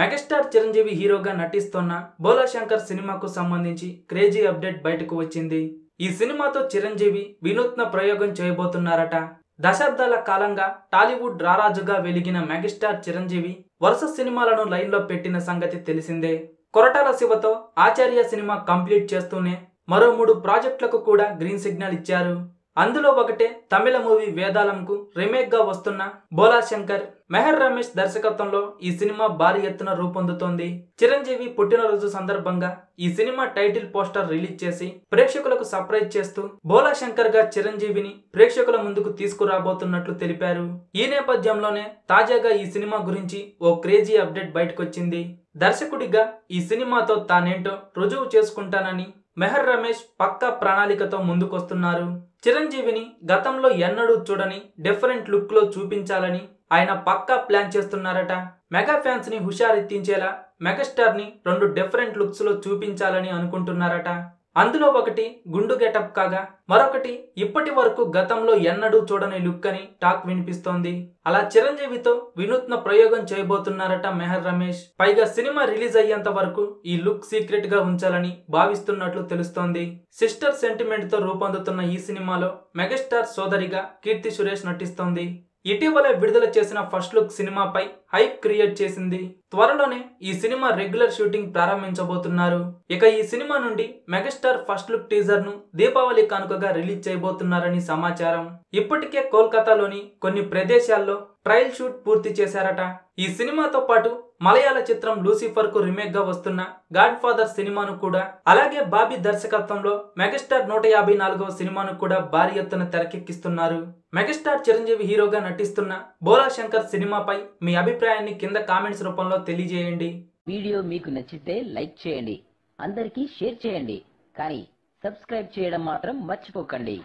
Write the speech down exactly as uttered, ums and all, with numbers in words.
Megastar Chiranjeevi హీరోగా నటిస్తున్న భోలా శంకర్ సినిమాకు సంబంధించి క్రేజీ అప్డేట్ బయటకు వచ్చింది। ఈ సినిమాతో చిరంజీవి వినూత్న ప్రయోగం చేయబోతున్నారట। దశాబ్దాల కాలంగా టాలీవుడ్ రారాజుగా వెలిగిన మెగాస్టార్ చిరంజీవి వరుస సినిమాలను లైన్లో పెట్టిన సంగతి తెలిసిందే। కొరటాల శివతో ఆచార్య సినిమా కంప్లీట్ చేస్తూనే మరో మూడు ప్రాజెక్టులకు కూడా గ్రీన్ సిగ్నల్ ఇచ్చారు। అందులో ఒకటే తమిళ మూవీ వేదాళంకు రీమేక్ గా వస్తున్న భోలా శంకర్ మెహర్ రమేష్ దర్శకత్వంలో ఈ సినిమా భారీ ఎత్తున రూపొందుతోంది। చిరంజీవి పుట్టినరోజు సందర్భంగా ఈ సినిమా టైటిల్ పోస్టర్ రిలీజ్ చేసి ప్రేక్షకులకు సర్ప్రైజ్ చేస్తూ భోలా శంకర్ గా చిరంజీవిని ప్రేక్షకుల ముందుకు తీసుకురాబోతున్నట్లు తెలిపారు। ఈ నేపథ్యంలోనే తాజాగా ఈ సినిమా గురించి ఓ క్రేజీ అప్డేట్ బయటకొచ్చింది। దర్శకుడిగా ఈ సినిమాతో తానేంటో రుజువు చేసుకుంటానని మెహర్ రమేష్ పక్కా ప్రణాళికతో ముందుకొస్తున్నారు। చిరంజీవిని గతంలో ఎన్నడూ చూడని డిఫరెంట్ లుక్ లో చూపించాలని ఆయన పక్కా ప్లాన్ చేస్తున్నారట। మెగా ఫ్యాన్స్ ని హుషారెత్తించేలా మెగాస్టార్ ని రెండు డిఫరెంట్ లుక్స్ లో చూపించాలని అనుకుంటున్నారట। అందులో ఒకటి గుండు గెటప్ కాగా మరొకటి ఇప్పటి వరకు గతంలో ఎన్నడూ చూడని లుక్ అని టాక్ వినిపిస్తోంది। అలా చిరంజీవితో వినూత్న ప్రయోగం చేయబోతున్నారట మెహర్ రమేష్। పైగా సినిమా రిలీజ్ అయ్యేంత వరకు ఈ లుక్ సీక్రెట్ గా ఉంచాలని భావిస్తున్నట్లు తెలుస్తోంది। సిస్టర్ సెంటిమెంట్ తో రూపొందుతున్న ఈ సినిమాలో మెగాస్టార్ సోదరిగా కీర్తి సురేష్ నటిస్తోంది। ఇటీవల విడుదల చేసిన ఫస్ట్ లుక్ సినిమాపై హైప్ క్రియేట్ చేసింది। త్వరలోనే ఈ సినిమా రెగ్యులర్ షూటింగ్ ప్రారంభించబోతున్నారు। ఇక ఈ సినిమా నుండి మెగాస్టార్ ఫస్ట్ లుక్ టీజర్ ను దీపావళి కానుకగా రిలీజ్ చేయబోతున్నారని సమాచారం। ఇప్పటికే కోల్కతాలోని కొన్ని ప్రదేశాల్లో ట్రయల్ షూట్ పూర్తి చేశారట। ఈ సినిమాతో పాటు మలయాళ చిత్రం లూసిఫర్ కు రీమేక్ గా వస్తున్న గాడ్ ఫాదర్ సినిమాను కూడా అలాగే బాబీ దర్శకత్వంలో మెగాస్టార్ నూట యాభై నాలుగవ సినిమాను కూడా భారీ ఎత్తున తెరకెక్కిస్తున్నారు। మెగాస్టార్ చిరంజీవి హీరోగా నటిస్తున్న భోలా శంకర్ సినిమాపై మీ అభిప్రాయాన్ని కింద కామెంట్స్ రూపంలో తెలియజేయండి। వీడియో మీకు నచ్చితే లైక్ చేయండి, అందరికీ షేర్ చేయండి, కానీ సబ్స్క్రైబ్ చేయడం మాత్రం మర్చిపోకండి।